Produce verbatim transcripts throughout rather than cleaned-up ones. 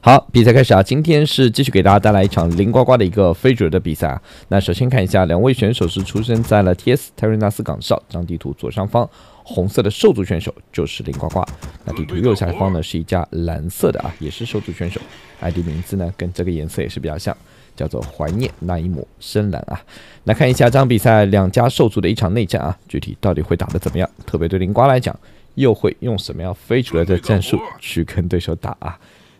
好，比赛开始啊！今天是继续给大家带来一场零呱呱的一个非主流的比赛啊。那首先看一下，两位选手是出生在了 T S 泰瑞纳斯港哨，这张地图左上方红色的兽族选手就是零呱呱。那地图右下方呢是一家蓝色的啊，也是兽族选手 ，I D 名字呢跟这个颜色也是比较像，叫做怀念那一抹深蓝啊。来看一下这场比赛两家兽族的一场内战啊，具体到底会打得怎么样？特别对零呱来讲，又会用什么样非主流的战术去跟对手打啊？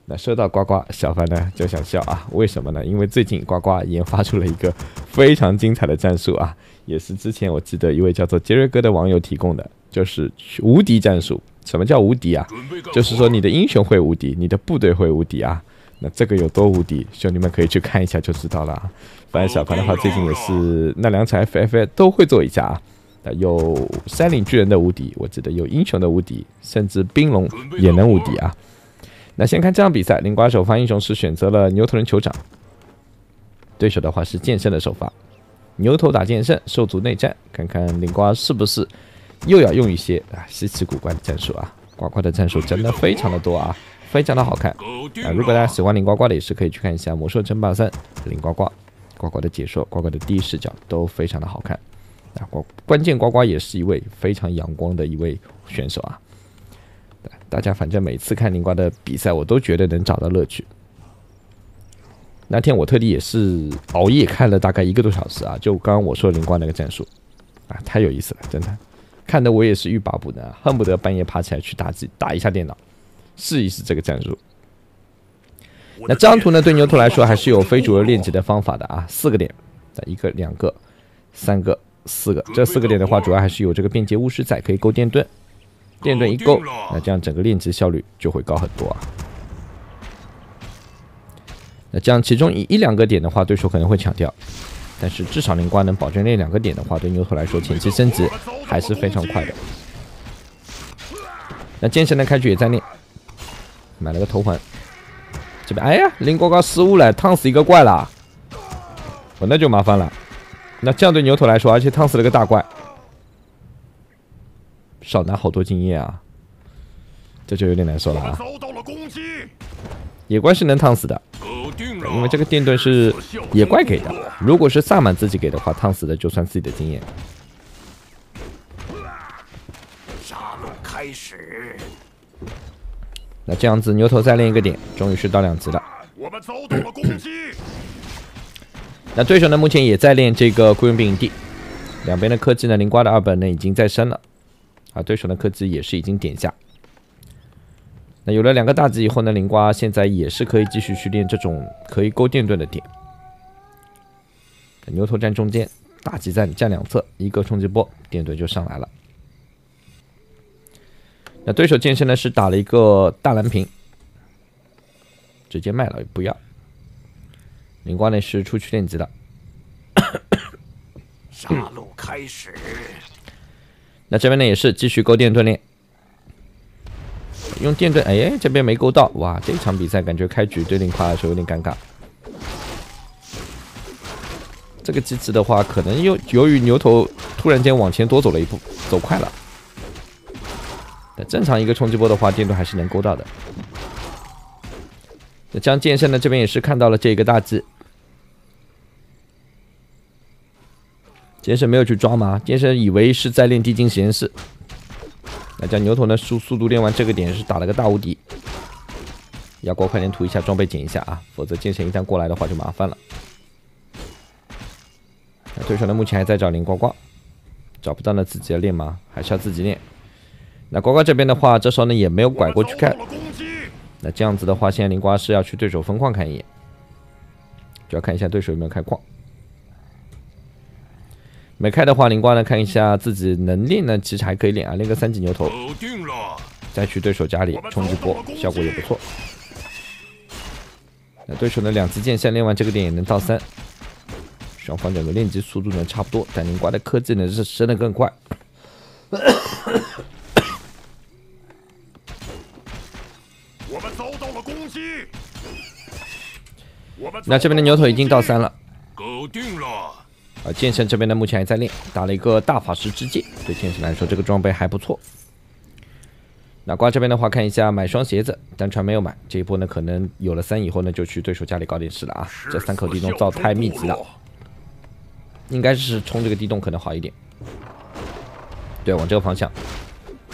那说到呱呱，小凡呢就想笑啊，为什么呢？因为最近呱呱研发出了一个非常精彩的战术啊，也是之前我记得一位叫做杰瑞哥的网友提供的，就是无敌战术。什么叫无敌啊？就是说你的英雄会无敌，你的部队会无敌啊。那这个有多无敌，兄弟们可以去看一下就知道了啊。反正小凡的话，最近也是那两场 F F A 都会做一下啊。 有山岭巨人的无敌，我记得有英雄的无敌，甚至冰龙也能无敌啊。那先看这场比赛，零呱首发英雄是选择了牛头人酋长，对手的话是剑圣的首发，牛头打剑圣，兽族内战，看看零呱是不是又要用一些啊稀奇古怪的战术啊。呱呱的战术真的非常的多啊，非常的好看啊。如果大家喜欢零呱呱的，也是可以去看一下《魔兽争霸三》零呱呱，呱呱的解说，呱呱的第一视角都非常的好看。 呱关键呱呱也是一位非常阳光的一位选手啊！大家反正每次看零呱的比赛，我都觉得能找到乐趣。那天我特地也是熬夜看了大概一个多小时啊，就刚刚我说零呱那个战术啊，太有意思了，真的，看得我也是欲罢不能，恨不得半夜爬起来去打机打一下电脑，试一试这个战术。 那这张图呢，对牛头来说还是有非主流练级的方法的啊，四个点，一个、两个、三个。 四个，这四个点的话，主要还是有这个便捷巫师在，可以勾电盾，电盾一勾，那这样整个练级效率就会高很多啊。那这样其中一一两个点的话，对手可能会抢掉，但是至少零呱能保证那两个点的话，对牛头来说前期升级还是非常快的。那剑圣的开局也在练，买了个头环，这边哎呀，零呱呱失误了，烫死一个怪了，我那就麻烦了。 那这样对牛头来说，而且烫死了个大怪，少拿好多经验啊，这就有点难受了啊。野怪是能烫死的，因为这个电盾是野怪给的。如果是萨满自己给的话，烫死的就算自己的经验。杀戮开始。那这样子，牛头再练一个点，终于是到两级了。我们遭到了攻击。那对手呢，目前也在练这个雇佣兵营地，两边的科技呢，零呱的二本呢已经在升了，啊，对手的科技也是已经点下。那有了两个大级以后呢，零呱现在也是可以继续去练这种可以勾电盾的点。牛头站中间，大级站站两侧，一个冲击波，电盾就上来了。那对手剑圣呢是打了一个大蓝屏，直接卖了，不要。 零呱呢是出去练级的，杀戮开始。那这边呢也是继续勾电盾练，用电盾，哎，这边没勾到，哇，这场比赛感觉开局对零呱来说有点尴尬。这个机制的话，可能由由于牛头突然间往前多走了一步，走快了。但正常一个冲击波的话，电盾还是能勾到的。那这样剑圣呢这边也是看到了这个大技。 剑圣没有去抓吗？剑圣以为是在练地精实验室。那这样牛头呢速速度练完这个点是打了个大无敌。牙膏快点涂一下装备减一下啊，否则剑圣一旦过来的话就麻烦了。那对手呢目前还在找零呱呱，找不到呢自己要练吗？还是要自己练？那呱呱这边的话，这时候呢也没有拐过去看。 那这样子的话，现在零呱是要去对手分矿看一眼，就要看一下对手有没有开矿。没开的话，零呱呢看一下自己能练呢，其实还可以练啊，练个三级牛头，再去对手家里冲击波，效果也不错。那对手呢两级剑圣练完这个点也能到三，双方整个练级速度呢差不多，但零呱的科技呢是升得更快。那这边的牛头已经到三了，搞定了。啊，剑圣这边呢，目前还在练，打了一个大法师之戒，对剑圣来说这个装备还不错。那瓜这边的话，看一下买双鞋子，单传没有买。这一波呢，可能有了三以后呢，就去对手家里搞点事了啊。这三口地洞造太密集了，应该是冲这个地洞可能好一点。对，往这个方向，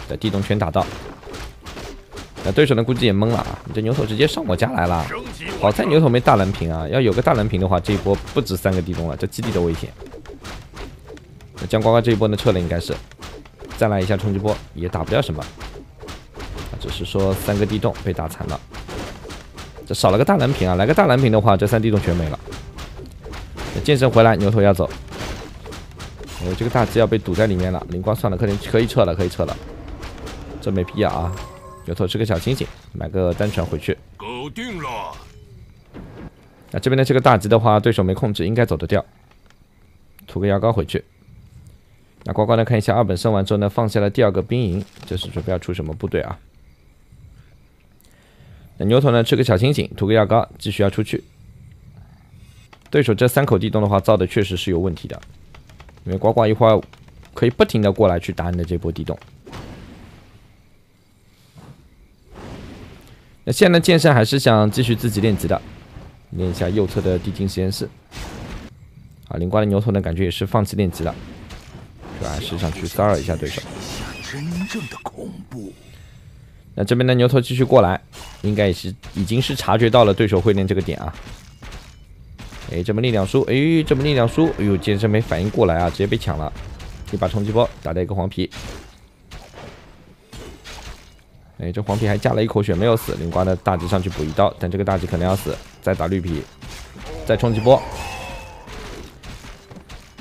在地洞全打到。那对手呢，估计也懵了啊！你这牛头直接上我家来了，好在牛头没大蓝屏啊，要有个大蓝屏的话，这一波不止三个地洞了，这基地都危险。那江瓜瓜这一波呢，撤了应该是，再来一下冲击波也打不掉什么。 只是说三个地洞被打残了，这少了个大蓝屏啊！来个大蓝屏的话，这三地洞全没了。剑圣回来，牛头要走，我这个大鸡要被堵在里面了。灵光算了，可以可以撤了，可以撤了，这没必要啊！牛头吃个小清醒，买个单传回去。搞定了。那这边的这个大鸡的话，对手没控制，应该走得掉。涂个牙膏回去。那呱呱呢？看一下二本升完之后呢，放下了第二个兵营，这是准备要出什么部队啊？ 那牛头呢？吃个小清醒，涂个药膏，继续要出去。对手这三口地洞的话，造的确实是有问题的，因为呱呱一会儿可以不停的过来去打你的这波地洞。那现在剑圣还是想继续自己练级的，练一下右侧的地精实验室。啊，灵光的牛头呢，感觉也是放弃练级了，主要还是想去骚扰一下对手。真正的恐怖。 那这边的牛头继续过来，应该也是已经是察觉到了对手会练这个点啊。哎，这门力量书，哎，这门力量书，哎呦，剑圣没反应过来啊，直接被抢了，一把冲击波打掉一个黄皮。哎，这黄皮还加了一口血，没有死。灵光的大吉上去补一刀，但这个大吉可能要死，再打绿皮，再冲击波。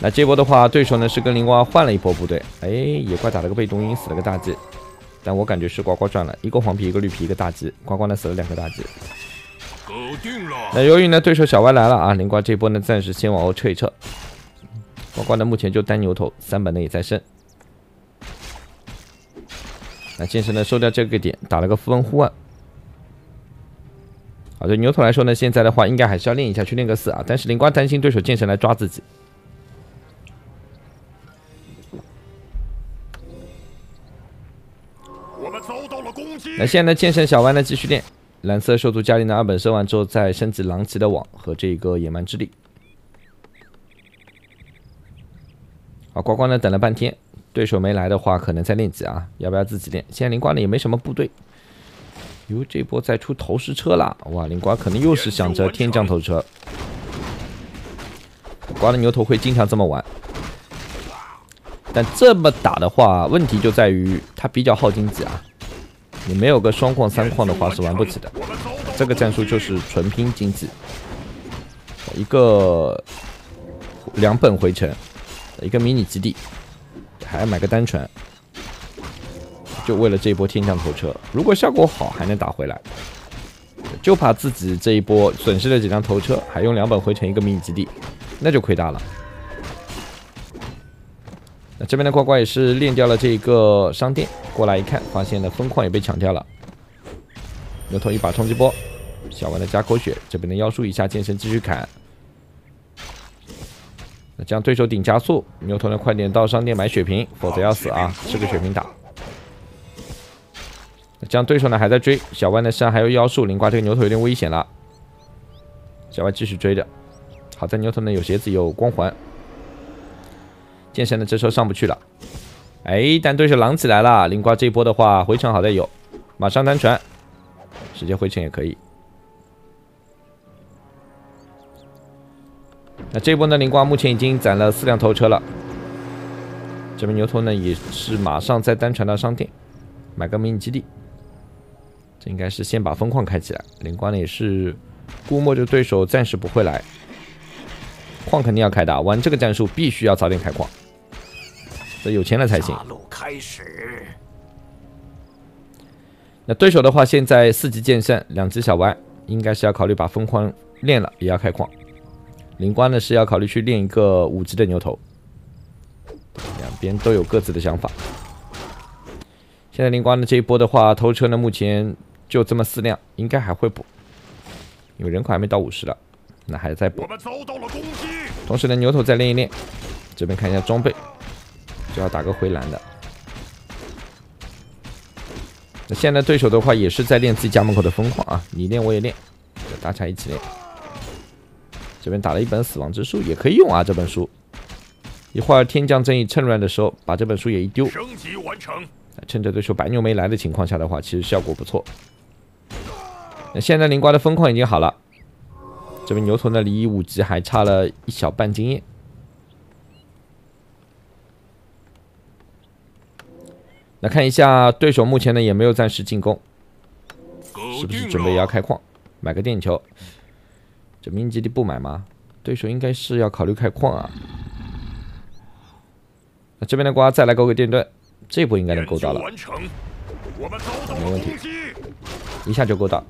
那这波的话，对手呢是跟灵光换了一波部队，哎，野怪打了个被动音，死了个大吉。 但我感觉是呱呱赚了一个黄皮，一个绿皮，一个大鸡。呱呱呢死了两个大鸡。搞定了。那由于呢对手小歪来了啊，灵瓜这波呢暂时先往后撤一撤。呱呱呢目前就单牛头，三本呢也在升。那剑圣呢收掉这个点，打了个符文护腕。啊，对牛头来说呢，现在的话应该还是要练一下，去练个四啊。但是灵瓜担心对手剑圣来抓自己。 那现在剑圣小歪呢继续练，蓝色兽族家里的二本升完之后，再升级狼骑的网和这个野蛮之力。啊，呱呱呢等了半天，对手没来的话，可能再练级啊，要不要自己练？现在灵瓜呢也没什么部队，哟，这波再出投石车啦！哇，灵瓜可能又是想着天降投石车，瓜的牛头会经常这么玩。 但这么打的话，问题就在于它比较耗经济啊。你没有个双矿三矿的话是玩不起的。这个战术就是纯拼经济，一个两本回城，一个迷你基地，还要买个单船，就为了这一波天降头车。如果效果好，还能打回来。就怕自己这一波损失了几辆头车，还用两本回城一个迷你基地，那就亏大了。 这边的呱呱也是练掉了这个商店，过来一看，发现了风矿也被抢掉了。牛头一把冲击波，小歪的加口血，这边的妖术一下剑圣继续砍。那这样对手顶加速，牛头呢快点到商店买血瓶，否则要死啊！吃个血瓶打。那这样对手呢还在追，小歪的身上还有妖术，灵瓜这个牛头有点危险了。小歪继续追着，好在牛头呢有鞋子有光环。 剑圣呢，这时候上不去了，哎，但对手狼起来了。灵瓜这一波的话，回城好在有，马上单传，直接回城也可以。那这一波呢，灵瓜目前已经攒了四辆头车了。这边牛头呢，也是马上再单传到商店，买个迷你基地。这应该是先把风矿开起来。灵瓜呢也是估摸着对手暂时不会来，矿肯定要开的，玩这个战术必须要早点开矿。 这有钱了才行。那对手的话，现在四级剑圣，两级小歪，应该是要考虑把风矿练了，也要开矿。灵光呢是要考虑去练一个五级的牛头。两边都有各自的想法。现在灵光的这一波的话，头车呢目前就这么四辆，应该还会补，因为人口还没到五十了，那还在补。同时呢，牛头再练一练。这边看一下装备。 就要打个回蓝的，那现在对手的话也是在练自己家门口的疯狂啊，你练我也练，大家一起练。这边打了一本死亡之书，也可以用啊这本书。一会儿天降正义趁乱的时候把这本书也一丢，升级完成。趁着对手白牛没来的情况下的话，其实效果不错。那现在灵瓜的疯狂已经好了，这边牛头呢离五级还差了一小半经验。 来看一下对手目前呢也没有暂时进攻，是不是准备要开矿？买个电球，这明基地不买吗？对手应该是要考虑开矿啊。那这边的瓜再来勾个电盾，这波应该能勾到了，没问题，一下就勾到。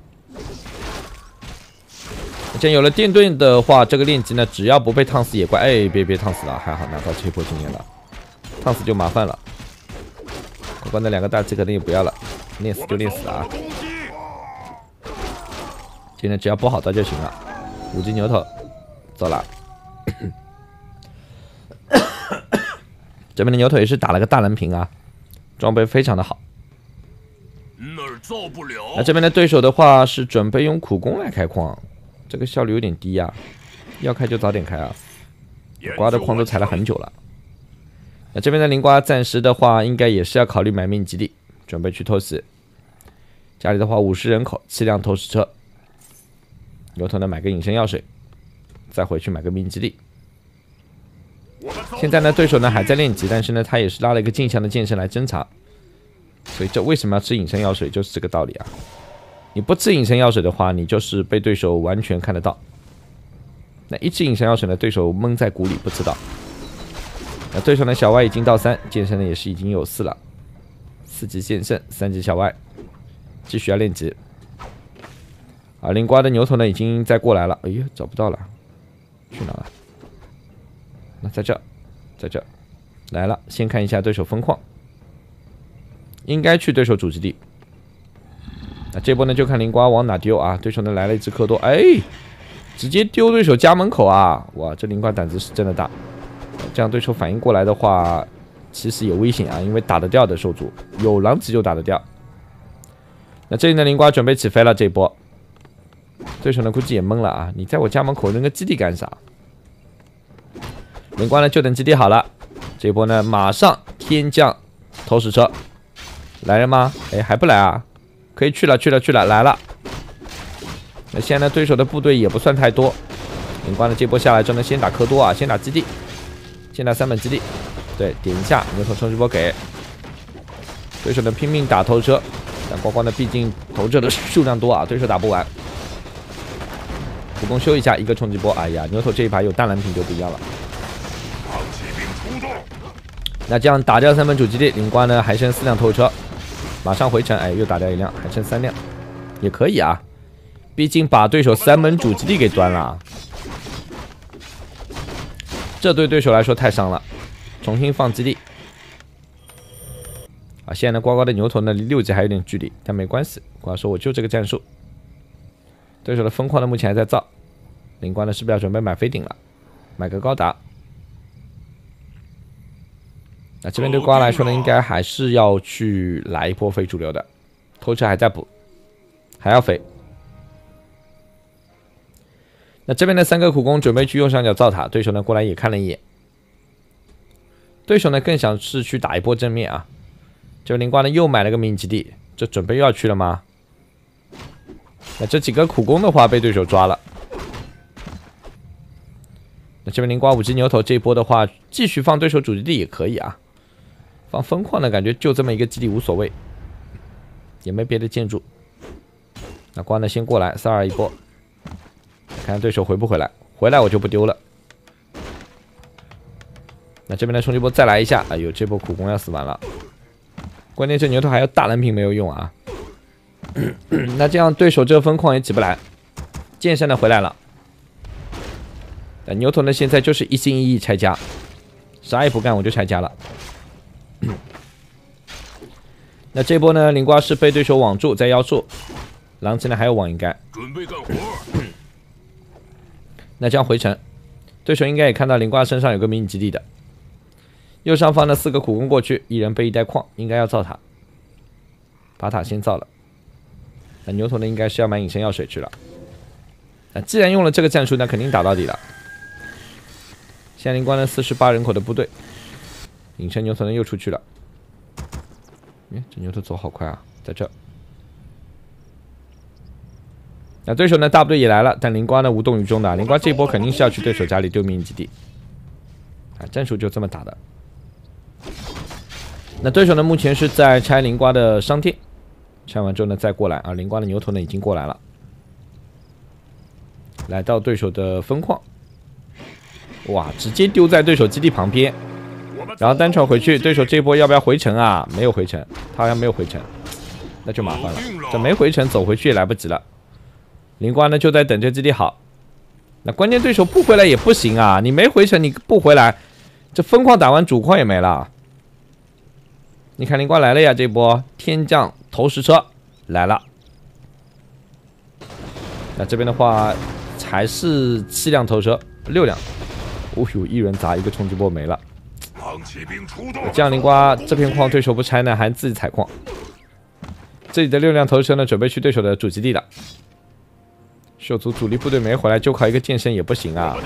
既然有了电盾的话，这个练级呢只要不被烫死野怪，哎，别别烫死了，还好拿到这波经验了，烫死就麻烦了。 关的两个大鸡肯定也不要了，练死就练死啊！今天只要包好刀就行了。五级牛头，走了。这边的牛头也是打了个大蓝屏啊，装备非常的好。哪儿造不了？那这边的对手的话是准备用苦工来开矿，这个效率有点低呀、啊，要开就早点开啊。瓜的矿都踩了很久了。 那这边的灵瓜暂时的话，应该也是要考虑买命基地，准备去偷袭。家里的话，五十人口，七辆投石车。牛头呢，买个隐身药水，再回去买个命基地。现在呢，对手呢还在练级，但是呢，他也是拉了一个镜像的剑圣来侦查。所以这为什么要吃隐身药水，就是这个道理啊！你不吃隐身药水的话，你就是被对手完全看得到。那一吃隐身药水呢，对手闷在鼓里不知道。 那对手呢？小Y已经到三，剑圣呢也是已经有四了，四级剑圣，三级小Y， 继续要练级。啊，灵瓜的牛头呢已经在过来了，哎呦，找不到了，去哪了？那在这，在这，来了。先看一下对手分矿，应该去对手主基地。那这波呢就看灵瓜往哪丢啊？对手呢来了一只科多，哎，直接丢对手家门口啊！哇，这灵瓜胆子是真的大。 这样对手反应过来的话，其实也危险啊，因为打得掉的兽族有狼骑就打得掉。那这里的灵瓜准备起飞了，这一波对手呢估计也懵了啊！你在我家门口扔个基地干啥？灵瓜呢就等基地好了，这一波呢马上天降投石车，来了吗？哎，还不来啊？可以去了去了去了，来了。那现在呢对手的部队也不算太多，灵瓜呢这波下来就能先打科多啊，先打基地。 先打三本基地，对，点一下牛头冲击波给对手呢拼命打投车，但光光呢毕竟投车的数量多啊，对手打不完。普攻修一下一个冲击波，哎呀，牛头这一把有大蓝屏就不一样了。那这样打掉三本主基地，灵瓜呢还剩四辆投车，马上回城，哎，又打掉一辆，还剩三辆，也可以啊，毕竟把对手三本主基地给端了啊。 这对对手来说太伤了，重新放基地啊！现在呢，呱呱的牛头呢离六级还有点距离，但没关系。呱说我就这个战术。对手的疯狂呢目前还在造，灵光呢是不是要准备买飞顶了？买个高达。那这边对呱来说呢，应该还是要去来一波非主流的，偷车还在补，还要飞。 那这边的三个苦工准备去右上角造塔，对手呢过来也看了一眼，对手呢更想是去打一波正面啊。这灵瓜呢又买了个迷你基地，这准备又要去了吗？那这几个苦工的话被对手抓了。那这边灵瓜五级牛头这一波的话，继续放对手主基地也可以啊，放分矿呢感觉就这么一个基地无所谓，也没别的建筑。那瓜呢先过来三二一波。 看对手回不回来，回来我就不丢了。那这边的冲击波再来一下，哎呦，这波苦工要死完了。关键是牛头还有大蓝屏没有用啊。那这样对手这分矿也起不来。剑圣呢回来了，但牛头呢现在就是一心一意拆家，啥也不干我就拆家了。那这波呢，灵瓜是被对手网住在妖术，狼骑呢还有网应该。准备干活。那这样回城，对手应该也看到灵瓜身上有个迷你基地的。右上方的四个苦工过去，一人背一袋矿，应该要造塔。把塔先造了。那牛头呢，应该是要买隐身药水去了。那既然用了这个战术，那肯定打到底了。现在灵光呢，四十八人口的部队，隐身牛头呢又出去了。哎，这牛头走好快啊，在这。 那对手呢？大部队也来了，但灵瓜呢无动于衷的。灵瓜这一波肯定是要去对手家里丢秘密基地，啊，战术就这么打的。那对手呢目前是在拆灵瓜的商店，拆完之后呢再过来啊。灵瓜的牛头呢已经过来了，来到对手的分矿，哇，直接丢在对手基地旁边，然后单传回去。对手这一波要不要回城啊？没有回城，他好像没有回城，那就麻烦了。这没回城，走回去也来不及了。 灵瓜呢就在等这基地好，那关键对手不回来也不行啊！你没回城，你不回来，这分矿打完主矿也没了。你看灵瓜来了呀，这波天降投石车来了。那这边的话还是七辆投石，六辆。哦呦，一人砸一个冲击波没了。这样灵瓜这片矿对手不拆呢，还自己采矿。这里的六辆投石车呢，准备去对手的主基地了。 兽族主力部队没回来，就靠一个剑圣也不行啊。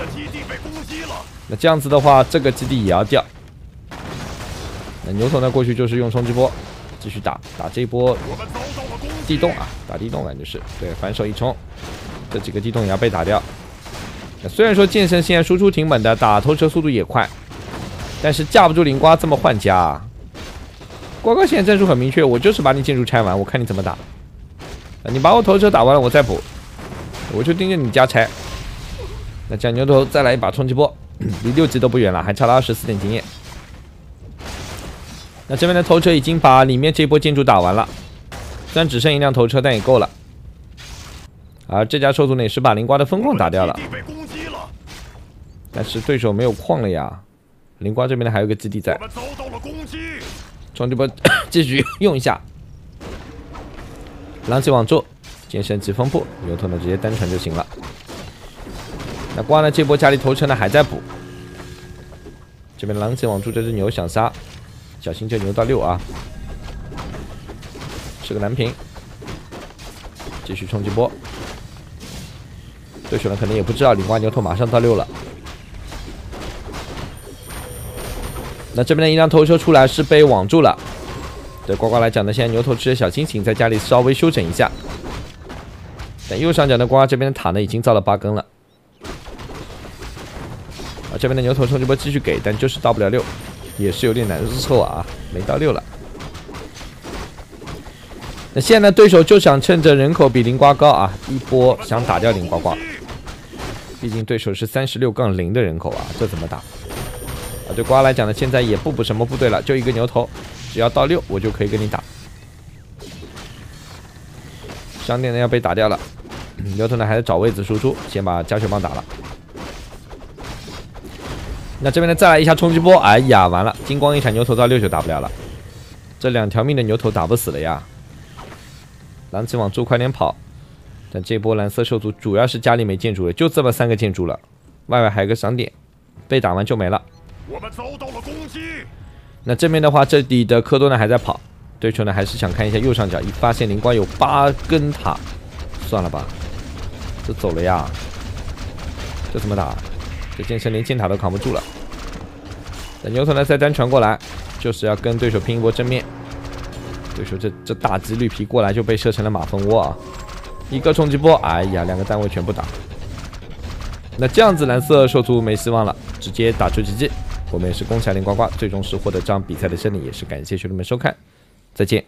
那这样子的话，这个基地也要掉。那牛头呢过去就是用冲击波继续打，打这一波地洞啊，打地洞感觉是对，反手一冲，这几个地洞也要被打掉。那虽然说剑圣现在输出挺猛的，打头车速度也快，但是架不住灵瓜这么换家啊。瓜瓜现在战术很明确，我就是把你建筑拆完，我看你怎么打。你把我头车打完了，我再补。 我就盯着你家拆，那这样牛头再来一把冲击波，离六级都不远了，还差了二十四点经验。那这边的头车已经把里面这波建筑打完了，虽然只剩一辆头车，但也够了。而这家兽族呢也是把灵瓜的分矿打掉了，但是对手没有矿了呀。灵瓜这边呢还有个基地在，冲击波继续用一下，狼骑网住。 剑圣疾风步，牛头呢直接单传就行了。那瓜呢这波家里头车呢还在补，这边狼骑网住这只牛想杀，小心这牛到六啊，是个蓝屏，继续冲击波。对手呢可能也不知道灵瓜牛头马上到六了。那这边的一辆头车出来是被网住了，对瓜瓜来讲呢，现在牛头吃的小清醒，在家里稍微休整一下。 但右上角的瓜这边的塔呢，已经造了八根了。啊，这边的牛头冲击波继续给，但就是到不了六，也是有点难受啊，没到六了。那现在呢，对手就想趁着人口比灵瓜高啊，一波想打掉灵瓜瓜。毕竟对手是三十六杠零的人口啊，这怎么打？啊，对瓜来讲呢，现在也不补什么部队了，就一个牛头，只要到六，我就可以跟你打。 商店呢要被打掉了，牛头呢还是找位子输出，先把加血棒打了。那这边呢再来一下冲击波，哎呀，完了，金光一闪，牛头到六就打不了了，这两条命的牛头打不死了呀。蓝旗网柱快点跑，但这波蓝色兽族主要是家里没建筑了，就这么三个建筑了，外围还有个商店，被打完就没了。我们遭到了攻击。那这边的话，这里的科多呢还在跑。 对手呢，还是想看一下右上角，一发现灵瓜有八根塔，算了吧，这走了呀，这怎么打？这剑圣连箭塔都扛不住了。等牛头呢再单传过来，就是要跟对手拼一波正面。对手这这大鸡绿皮过来就被射成了马蜂窝啊！一个冲击波，哎呀，两个单位全部打。那这样子蓝色兽族没希望了，直接打出奇迹。我们也是恭喜灵瓜瓜，最终是获得这场比赛的胜利，也是感谢兄弟们收看。 再见。